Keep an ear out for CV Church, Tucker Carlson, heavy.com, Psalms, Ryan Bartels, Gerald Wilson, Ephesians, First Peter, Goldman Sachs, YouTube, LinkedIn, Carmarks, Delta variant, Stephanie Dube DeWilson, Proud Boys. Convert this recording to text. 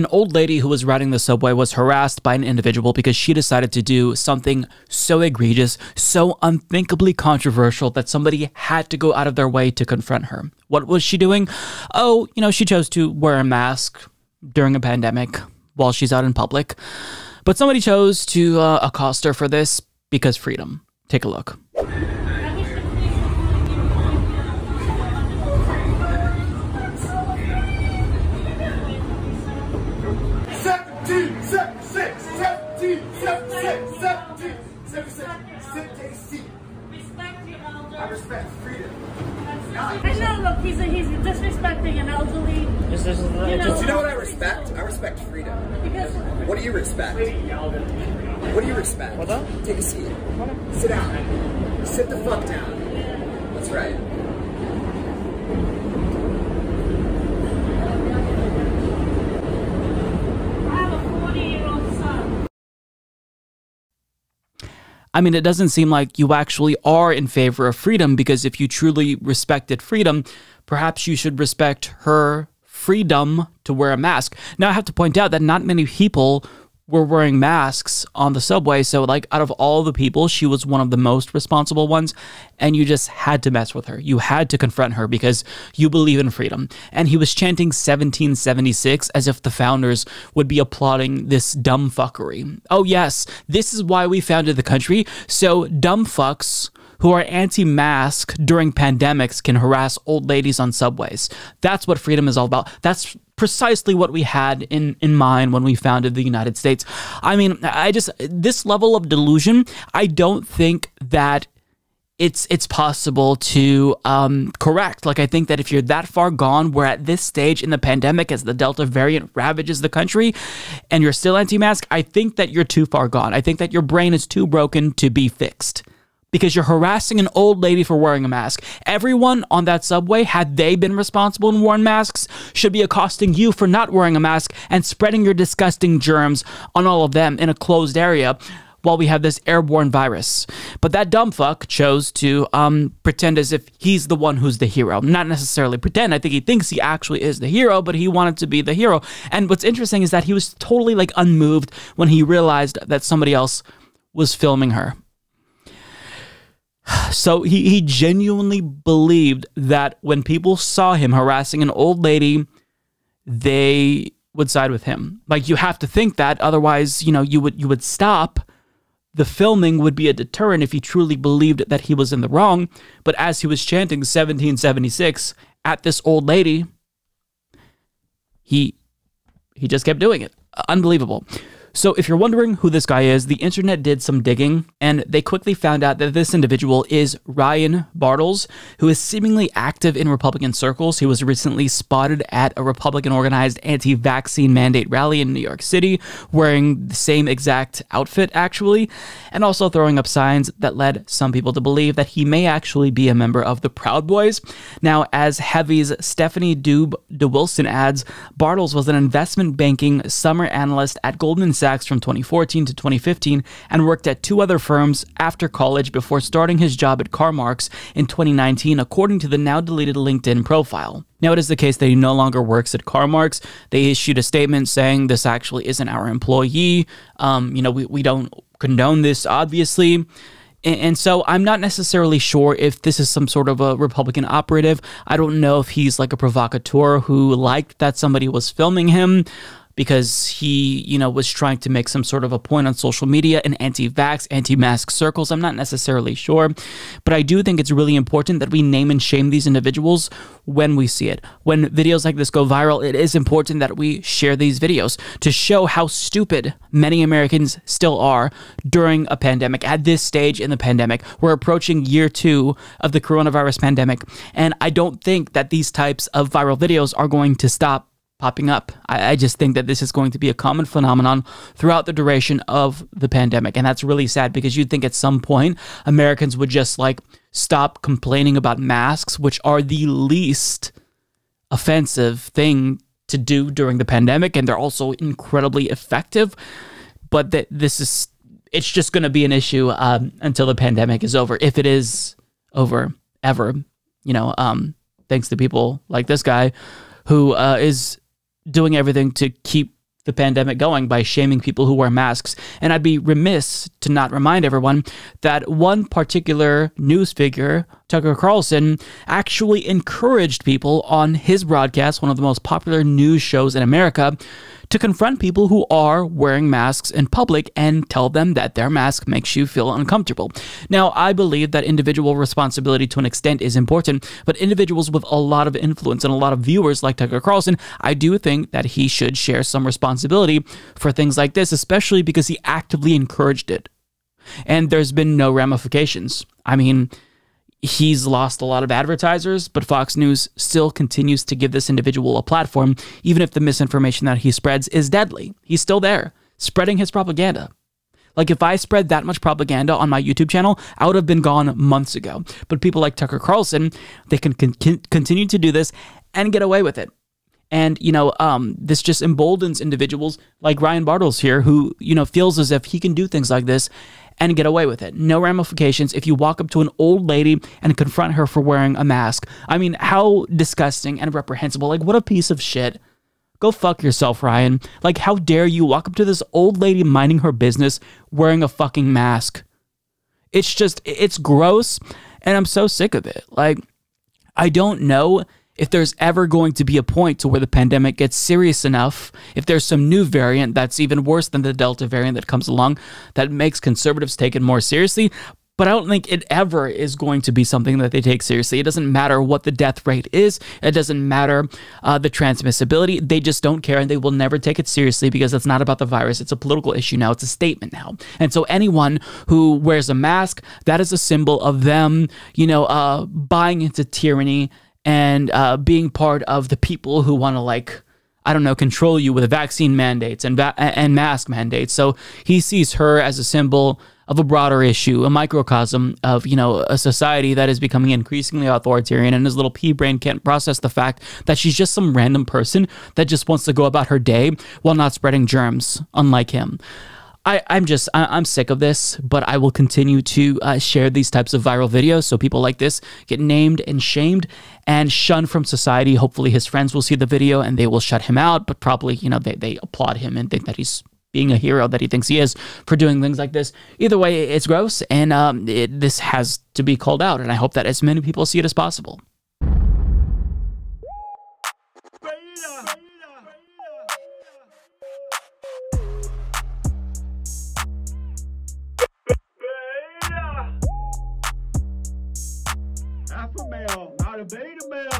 An old lady who was riding the subway was harassed by an individual because she decided to do something so egregious, so unthinkably controversial that somebody had to go out of their way to confront her. What was she doing? Oh, you know, she chose to wear a mask during a pandemic while she's out in public. But somebody chose to accost her for this because freedom. Take a look. I respect freedom. I know, look, he's disrespecting an elderly. You know what I respect? I respect freedom. Because what do you respect? What do you respect? What up? Take a seat. Sit down. Sit the fuck down. That's right. I mean, it doesn't seem like you actually are in favor of freedom, because if you truly respected freedom, perhaps you should respect her freedom to wear a mask. Now, I have to point out that not many people were wearing masks on the subway. So, like, out of all the people, she was one of the most responsible ones. And you just had to mess with her. You had to confront her because you believe in freedom. And he was chanting 1776 as if the founders would be applauding this dumb fuckery. Oh, yes, this is why we founded the country. So dumb fucks who are anti-mask during pandemics can harass old ladies on subways. That's what freedom is all about. That's precisely what we had in mind when we founded the United States. I mean, this level of delusion, I don't think that it's possible to correct. Like, I think that if you're that far gone, we're at this stage in the pandemic as the Delta variant ravages the country, and you're still anti-mask, I think that you're too far gone. I think that your brain is too broken to be fixed, because you're harassing an old lady for wearing a mask. Everyone on that subway, had they been responsible and worn masks, should be accosting you for not wearing a mask and spreading your disgusting germs on all of them in a closed area while we have this airborne virus. But that dumb fuck chose to pretend as if he's the one who's the hero. Not necessarily pretend. I think he thinks he actually is the hero, but he wanted to be the hero. And what's interesting is that he was totally, like, unmoved when he realized that somebody else was filming her. So he genuinely believed that when people saw him harassing an old lady, they would side with him. Like, you have to think that, otherwise, you know, you would stop. The filming would be a deterrent if he truly believed that he was in the wrong. But as he was chanting 1776 at this old lady, he just kept doing it. Unbelievable. So if you're wondering who this guy is, the internet did some digging, and they quickly found out that this individual is Ryan Bartels, who is seemingly active in Republican circles. He was recently spotted at a Republican-organized anti-vaccine mandate rally in New York City, wearing the same exact outfit, actually, and also throwing up signs that led some people to believe that he may actually be a member of the Proud Boys. Now, as Heavy's Stephanie Dube DeWilson adds, Bartels was an investment banking summer analyst at Goldman Sachs from 2014 to 2015 and worked at two other firms after college before starting his job at Carmarks in 2019, according to the now-deleted LinkedIn profile. Now, it is the case that he no longer works at Carmarks. They issued a statement saying, this actually isn't our employee. You know, we don't condone this, obviously. And so I'm not necessarily sure if this is some sort of a Republican operative. I don't know if he's like a provocateur who liked that somebody was filming him, because he, you know, was trying to make some sort of a point on social media in anti-vax, anti-mask circles. I'm not necessarily sure, but I do think it's really important that we name and shame these individuals when we see it. When videos like this go viral, it is important that we share these videos to show how stupid many Americans still are during a pandemic. At this stage in the pandemic, we're approaching year 2 of the coronavirus pandemic, and I don't think that these types of viral videos are going to stop popping up. I just think that this is going to be a common phenomenon throughout the duration of the pandemic. And that's really sad, because you'd think at some point Americans would just, like, stop complaining about masks, which are the least offensive thing to do during the pandemic. And they're also incredibly effective. But it's just going to be an issue until the pandemic is over. If it is over ever, you know, thanks to people like this guy who is doing everything to keep the pandemic going by shaming people who wear masks. And I'd be remiss to not remind everyone that one particular news figure, Tucker Carlson, actually encouraged people on his broadcast, one of the most popular news shows in America, to confront people who are wearing masks in public and tell them that their mask makes you feel uncomfortable. Now, I believe that individual responsibility to an extent is important, but individuals with a lot of influence and a lot of viewers like Tucker Carlson, I do think that he should share some responsibility for things like this, especially because he actively encouraged it. And there's been no ramifications. I mean, he's lost a lot of advertisers, but Fox News still continues to give this individual a platform, even if the misinformation that he spreads is deadly. He's still there, spreading his propaganda. Like, if I spread that much propaganda on my YouTube channel, I would have been gone months ago. But people like Tucker Carlson, they can continue to do this and get away with it. And, you know, this just emboldens individuals like Ryan Bartels here, who, you know, feels as if he can do things like this and get away with it. No ramifications if you walk up to an old lady and confront her for wearing a mask. I mean, how disgusting and reprehensible. Like, what a piece of shit. Go fuck yourself, Ryan. Like, how dare you walk up to this old lady minding her business wearing a fucking mask? It's just, it's gross, and I'm so sick of it. Like, I don't know if there's ever going to be a point to where the pandemic gets serious enough, if there's some new variant that's even worse than the Delta variant that comes along that makes conservatives take it more seriously, but I don't think it ever is going to be something that they take seriously. It doesn't matter what the death rate is. It doesn't matter the transmissibility. They just don't care, and they will never take it seriously because it's not about the virus. It's a political issue now. It's a statement now. And so anyone who wears a mask, that is a symbol of them, you know, buying into tyranny and being part of the people who want to, like, I don't know, control you with vaccine mandates and mask mandates. So he sees her as a symbol of a broader issue, a microcosm of, you know, a society that is becoming increasingly authoritarian, and his little pea brain can't process the fact that she's just some random person that just wants to go about her day while not spreading germs, unlike him. I'm sick of this, but I will continue to share these types of viral videos so people like this get named and shamed and shunned from society. Hopefully his friends will see the video and they will shut him out, but probably, you know, they applaud him and think that he's being a hero that he thinks he is for doing things like this. Either way, it's gross, and this has to be called out, and I hope that as many people see it as possible. Alpha male, not a beta male.